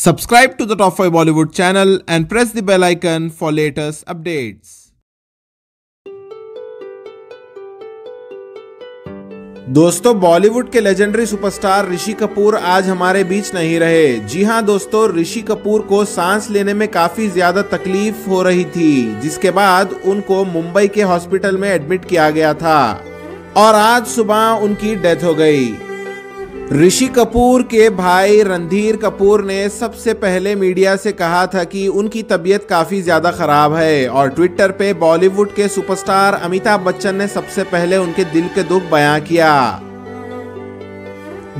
Subscribe to the Top 5 Bollywood channel and press the bell icon for latest updates. दोस्तों, बॉलीवुड के legendary superstar Rishi Kapoor आज हमारे बीच नहीं रहे। जी हां दोस्तों, ऋषि कपूर को सांस लेने में काफ़ी ज़्यादा तकलीफ हो रही थी, जिसके बाद उनको मुंबई के हॉस्पिटल में एडमिट किया गया था और आज सुबह उनकी डेथ हो गई। ऋषि कपूर के भाई रणधीर कपूर ने सबसे पहले मीडिया से कहा था कि उनकी तबीयत काफ़ी ज़्यादा ख़राब है और ट्विटर पे बॉलीवुड के सुपरस्टार अमिताभ बच्चन ने सबसे पहले उनके दिल के दुख बयां किया।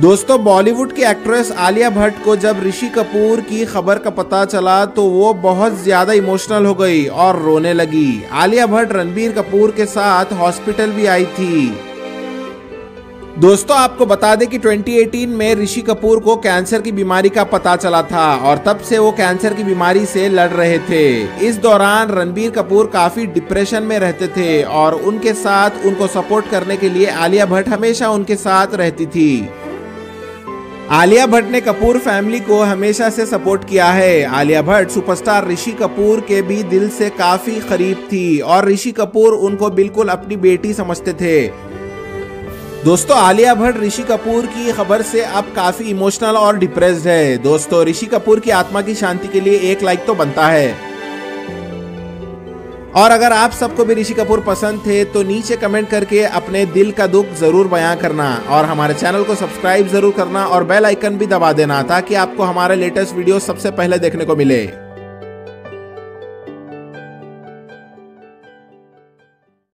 दोस्तों, बॉलीवुड की एक्ट्रेस आलिया भट्ट को जब ऋषि कपूर की खबर का पता चला तो वो बहुत ज़्यादा इमोशनल हो गई और रोने लगी। आलिया भट्ट रणबीर कपूर के साथ हॉस्पिटल भी आई थी। दोस्तों, आपको बता दें कि 2018 में ऋषि कपूर को कैंसर की बीमारी का पता चला था और तब से वो कैंसर की बीमारी से लड़ रहे थे। इस दौरान रणबीर कपूर काफ़ी डिप्रेशन में रहते थे और उनके साथ उनको सपोर्ट करने के लिए आलिया भट्ट हमेशा उनके साथ रहती थी। आलिया भट्ट ने कपूर फैमिली को हमेशा से सपोर्ट किया है। आलिया भट्ट सुपरस्टार ऋषि कपूर के भी दिल से काफ़ी करीब थी और ऋषि कपूर उनको बिल्कुल अपनी बेटी समझते थे। दोस्तों, आलिया भट्ट ऋषि कपूर की खबर से अब काफ़ी इमोशनल और डिप्रेस्ड है। दोस्तों, ऋषि कपूर की आत्मा की शांति के लिए एक लाइक तो बनता है। और अगर आप सबको भी ऋषि कपूर पसंद थे तो नीचे कमेंट करके अपने दिल का दुख ज़रूर बयां करना और हमारे चैनल को सब्सक्राइब ज़रूर करना और बेल आइकन भी दबा देना ताकि आपको हमारे लेटेस्ट वीडियो सबसे पहले देखने को मिले।